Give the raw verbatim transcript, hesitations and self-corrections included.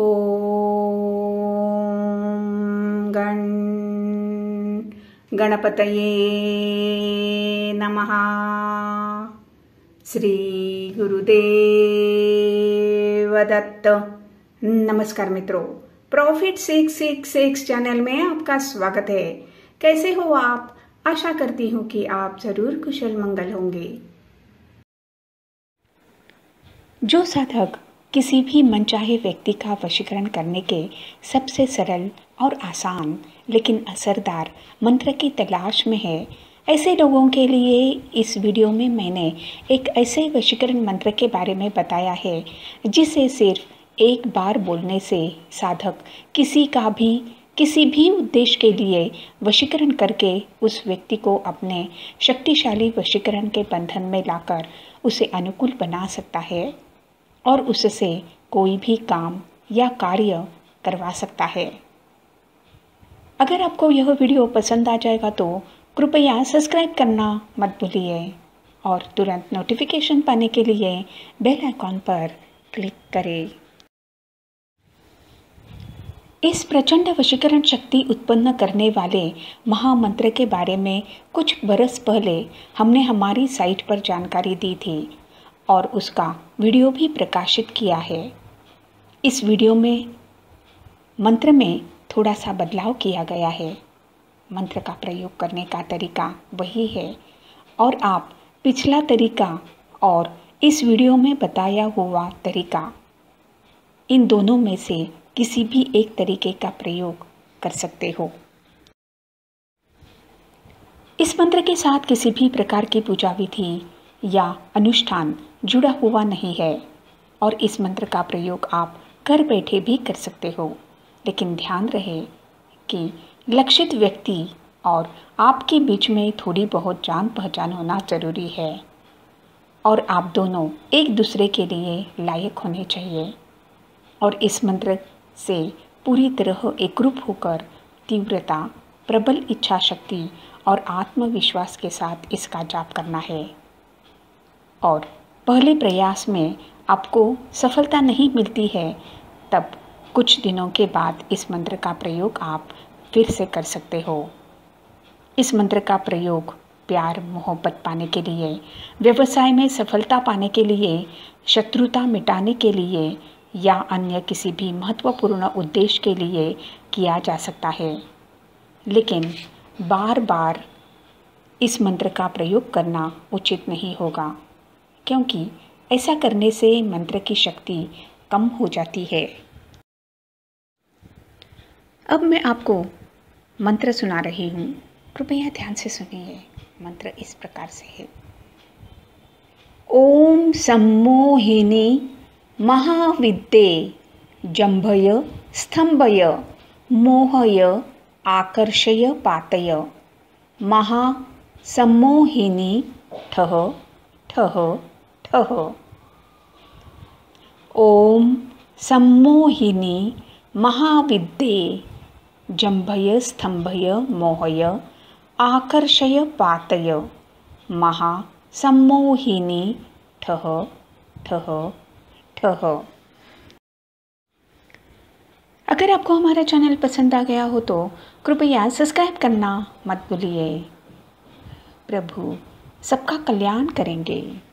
ओम गण गणपतये नमः। श्री गुरुदेव दत्त। नमस्कार मित्रों, profit six six six channel में आपका स्वागत है। कैसे हो आप? आशा करती हूँ कि आप जरूर कुशल मंगल होंगे। जो साधक किसी भी मनचाहे व्यक्ति का वशीकरण करने के सबसे सरल और आसान लेकिन असरदार मंत्र की तलाश में है, ऐसे लोगों के लिए इस वीडियो में मैंने एक ऐसे वशीकरण मंत्र के बारे में बताया है जिसे सिर्फ एक बार बोलने से साधक किसी का भी किसी भी उद्देश्य के लिए वशीकरण करके उस व्यक्ति को अपने शक्तिशाली वशीकरण के बंधन में लाकर उसे अनुकूल बना सकता है और उससे कोई भी काम या कार्य करवा सकता है। अगर आपको यह वीडियो पसंद आ जाएगा तो कृपया सब्सक्राइब करना मत भूलिए और तुरंत नोटिफिकेशन पाने के लिए बेल आइकॉन पर क्लिक करें। इस प्रचंड वशीकरण शक्ति उत्पन्न करने वाले महामंत्र के बारे में कुछ बरस पहले हमने हमारी साइट पर जानकारी दी थी और उसका वीडियो भी प्रकाशित किया है। इस वीडियो में मंत्र में थोड़ा सा बदलाव किया गया है। मंत्र का प्रयोग करने का तरीका वही है और आप पिछला तरीका और इस वीडियो में बताया हुआ तरीका, इन दोनों में से किसी भी एक तरीके का प्रयोग कर सकते हो। इस मंत्र के साथ किसी भी प्रकार की पूजा विधि या अनुष्ठान जुड़ा हुआ नहीं है और इस मंत्र का प्रयोग आप घर बैठे भी कर सकते हो, लेकिन ध्यान रहे कि लक्षित व्यक्ति और आपके बीच में थोड़ी बहुत जान पहचान होना जरूरी है और आप दोनों एक दूसरे के लिए लायक होने चाहिए और इस मंत्र से पूरी तरह एकरूप होकर तीव्रता, प्रबल इच्छा शक्ति और आत्मविश्वास के साथ इसका जाप करना है। और पहले प्रयास में आपको सफलता नहीं मिलती है तब कुछ दिनों के बाद इस मंत्र का प्रयोग आप फिर से कर सकते हो। इस मंत्र का प्रयोग प्यार मोहब्बत पाने के लिए, व्यवसाय में सफलता पाने के लिए, शत्रुता मिटाने के लिए या अन्य किसी भी महत्वपूर्ण उद्देश्य के लिए किया जा सकता है, लेकिन बार बार इस मंत्र का प्रयोग करना उचित नहीं होगा क्योंकि ऐसा करने से मंत्र की शक्ति कम हो जाती है। अब मैं आपको मंत्र सुना रही हूँ, कृपया ध्यान से सुनिए। मंत्र इस प्रकार से है। ओम सम्मोहिनी महाविद्ये जंभय स्तंभय मोहय आकर्षय पातय महासम्मोहिनी ठह ठह ठह। ओम सम्मोहिनी महाविद्ये जंभय स्तंभय मोहय आकर्षय पातय महासम्मोहिनी ठह ठह ठह। अगर आपको हमारा चैनल पसंद आ गया हो तो कृपया सब्सक्राइब करना मत भूलिए। प्रभु सबका कल्याण करेंगे।